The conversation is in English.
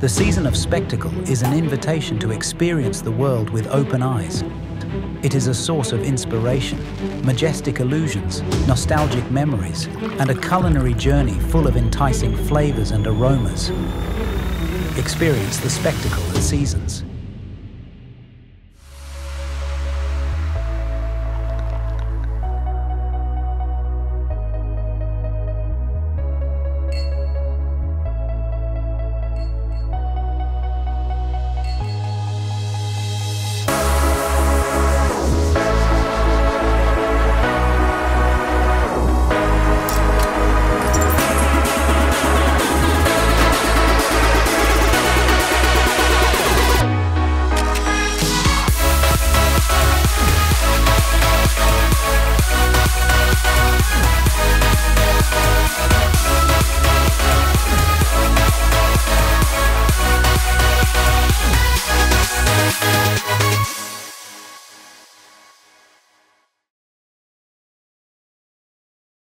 The season of spectacle is an invitation to experience the world with open eyes. It is a source of inspiration, majestic illusions, nostalgic memories, and a culinary journey full of enticing flavors and aromas. Experience the spectacle at Seasons.